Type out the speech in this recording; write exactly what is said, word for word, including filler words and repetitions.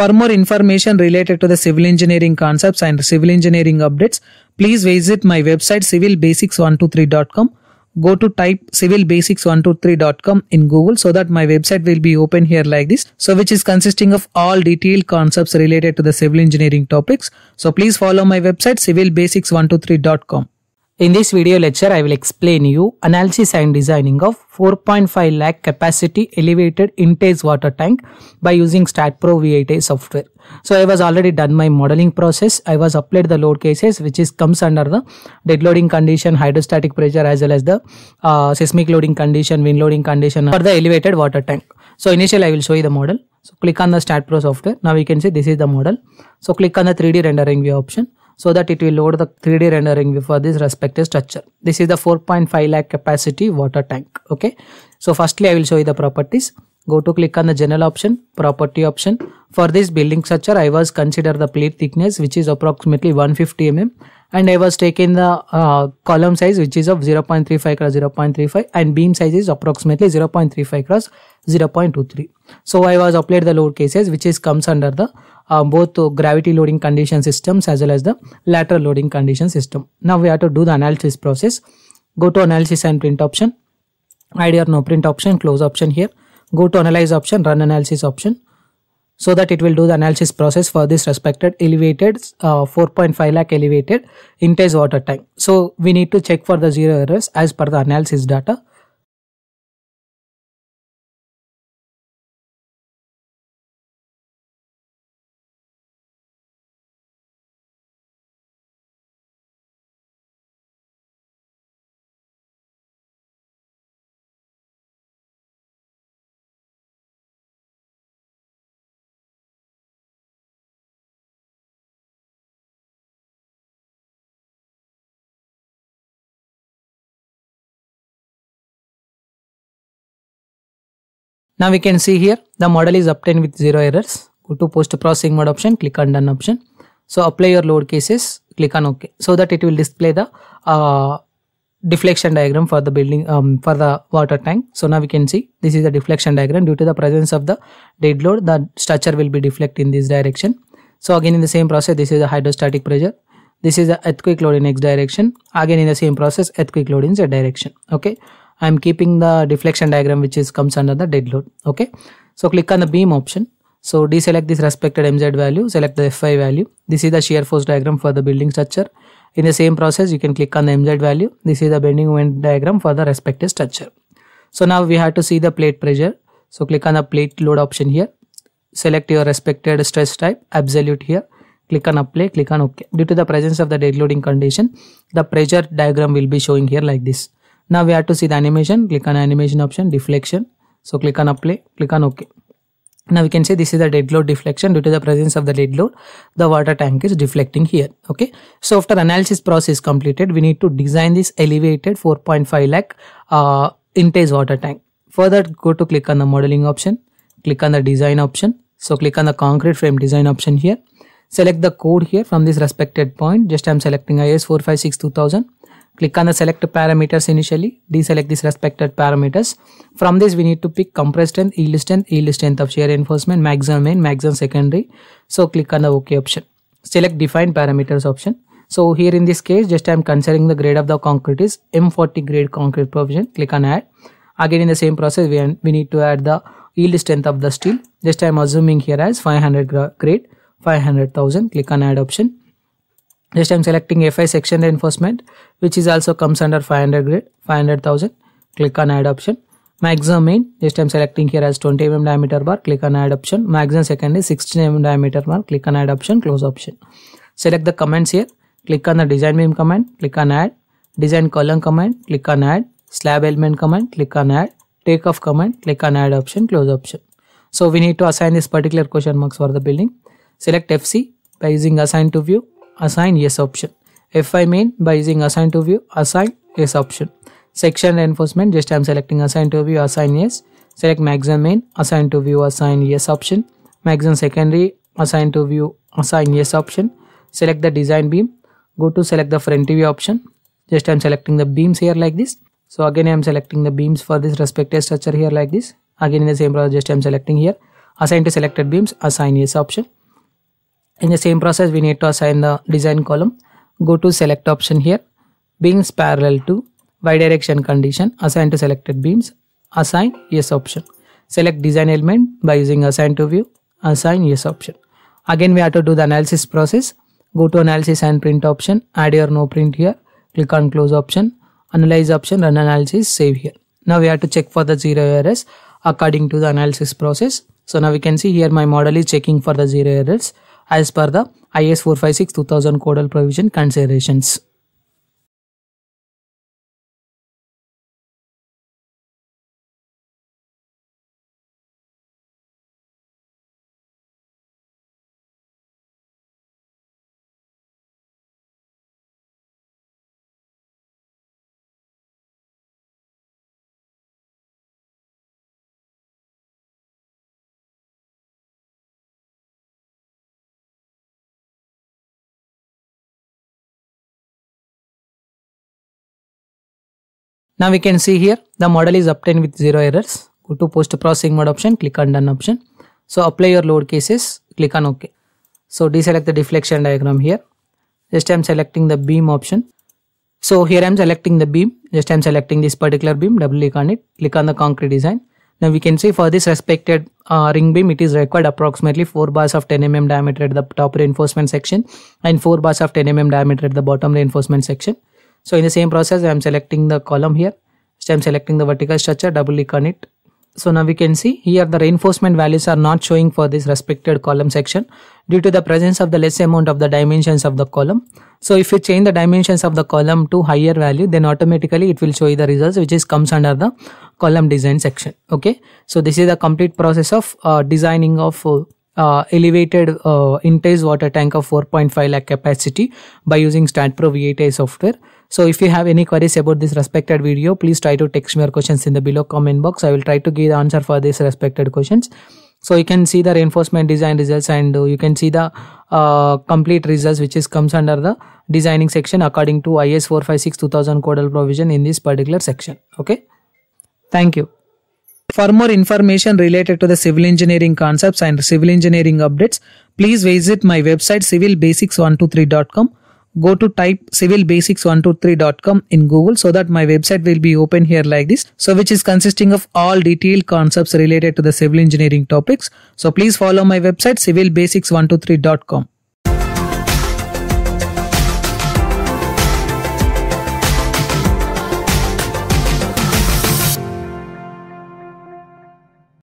For more information related to the civil engineering concepts and civil engineering updates, please visit my website civil basics one two three dot com. Go to type civil basics one two three dot com in Google, so that my website will be open here like this, so which is consisting of all detailed concepts related to the civil engineering topics. So please follow my website civil basics one two three dot com. In this video lecture, I will explain you analysis and designing of four point five lakh capacity elevated intze water tank by using STAAD Pro v eight A software. So I was already done my modeling process. I was applied the load cases which is comes under the dead loading condition, hydrostatic pressure, as well as the uh, seismic loading condition, wind loading condition for the elevated water tank. So initially I will show you the model. So click on the STAAD Pro software. Now you can see this is the model. So click on the three D rendering view option, so that it will load the three D rendering view for this respective structure. This is the four point five lakh capacity water tank. Okay. So firstly I will show you the properties. Go to click on the general option, property option. For this building structure, I was consider the plate thickness which is approximately one hundred fifty millimeters, and I was taking the uh, column size which is of zero point three five cross zero point three five, and beam size is approximately zero point three five cross zero point two three. So I was applied the load cases which is comes under the Uh, both uh, gravity loading condition systems as well as the lateral loading condition system. Now we have to do the analysis process. Go to analysis and print option, I D or no print option, close option here. Go to analyze option, run analysis option, so that it will do the analysis process for this respected elevated uh, four point five lakh elevated intze water tank. So we need to check for the zero errors as per the analysis data. Now we can see here the model is obtained with zero errors. Go to post processing mode option, click on done option. So apply your load cases, click on OK, so that it will display the uh, deflection diagram for the building um, for the water tank. So now we can see this is the deflection diagram. Due to the presence of the dead load, the structure will be deflected in this direction. So again in the same process, this is the hydrostatic pressure. This is the earthquake load in X direction. Again in the same process, earthquake load in Z direction. Okay. I am keeping the deflection diagram which is comes under the dead load. Okay. So click on the beam option. So deselect this respected M Z value, select the F I value. This is the shear force diagram for the building structure. In the same process, you can click on the M Z value. This is the bending moment diagram for the respective structure. So now we have to see the plate pressure. So click on the plate load option here. Select your respected stress type, absolute here. Click on apply, click on OK. Due to the presence of the dead loading condition, the pressure diagram will be showing here like this. Now we have to see the animation. Click on animation option, deflection. So click on apply, click on OK. Now we can see this is the dead load deflection. Due to the presence of the dead load, the water tank is deflecting here. Okay. So after analysis process completed, we need to design this elevated four point five lakh uh, intze water tank. Further, go to click on the modeling option, click on the design option. So click on the concrete frame design option here. Select the code here from this respected point. Just I am selecting I S four five six two thousand. Click on the select parameters initially, deselect these respected parameters. From this we need to pick compressed strength, yield strength, yield strength of shear reinforcement, maximum main, maximum secondary. So click on the OK option. Select define parameters option. So here in this case, just I am considering the grade of the concrete is M forty grade concrete provision. Click on add. Again in the same process we, we need to add the yield strength of the steel. Just I am assuming here as five hundred grade, five hundred thousand. Click on add option. Just I am selecting F I section reinforcement, which is also comes under five hundred grade, five hundred thousand. Click on add option. Maximum main, just I am selecting here as twenty millimeter diameter bar. Click on add option. Maximum secondary sixteen millimeter diameter bar. Click on add option, close option. Select the commands here. Click on the design beam command, click on add. Design column command, click on add. Slab element command, click on add. Take off command, click on add option, close option. So we need to assign this particular question marks for the building. Select F C by using assign to view, assign yes option. F I main by using assign to view, assign yes option. Section reinforcement, just I am selecting assign to view, assign yes. Select maximum main, assign to view, assign yes option. Maximum secondary, assign to view, assign yes option. Select the design beam, go to select the front view option. Just I am selecting the beams here like this. So again I am selecting the beams for this respective structure here like this. Again in the same process, just I am selecting here Assign to selected beams, assign is option. In the same process, we need to assign the design column. Go to select option here, beams parallel to y direction condition, assign to selected beams, assign yes option. Select design element by using assign to view, assign yes option. Again, we have to do the analysis process. Go to analysis and print option, add or no print here, click on close option, analyze option, run analysis, save here. Now we have to check for the zero errors according to the analysis process. So now we can see here my model is checking for the zero errors as per the I S four fifty-six two thousand codal provision considerations. Now we can see here the model is obtained with zero errors. Go to post processing mode option, click on done option. So apply your load cases, click on OK. So deselect the deflection diagram here. Just I am selecting the beam option. So here I am selecting the beam. Just I am selecting this particular beam, double click on it, click on the concrete design. Now we can see for this respected uh, ring beam, it is required approximately four bars of ten millimeter diameter at the top reinforcement section and four bars of ten millimeter diameter at the bottom reinforcement section. So in the same process, I am selecting the column here. So I am selecting the vertical structure, double click on it. So now we can see here the reinforcement values are not showing for this respected column section due to the presence of the less amount of the dimensions of the column. So if you change the dimensions of the column to higher value, then automatically it will show you the results which is comes under the column design section. Okay. So this is the complete process of uh, designing of uh, Uh, elevated uh, intze water tank of four point five lakh capacity by using STAAD Pro v eight A software. So if you have any queries about this respected video, please try to text me your questions in the below comment box. I will try to give the answer for these respected questions. So you can see the reinforcement design results and uh, you can see the uh, complete results which is comes under the designing section according to I S four fifty-six two thousand codal provision in this particular section. Okay. Thank you. For more information related to the civil engineering concepts and civil engineering updates, please visit my website civil basics one two three dot com. Go to type civil basics one two three dot com in Google so that my website will be open here like this. So which is consisting of all detailed concepts related to the civil engineering topics. So please follow my website civil basics one two three dot com.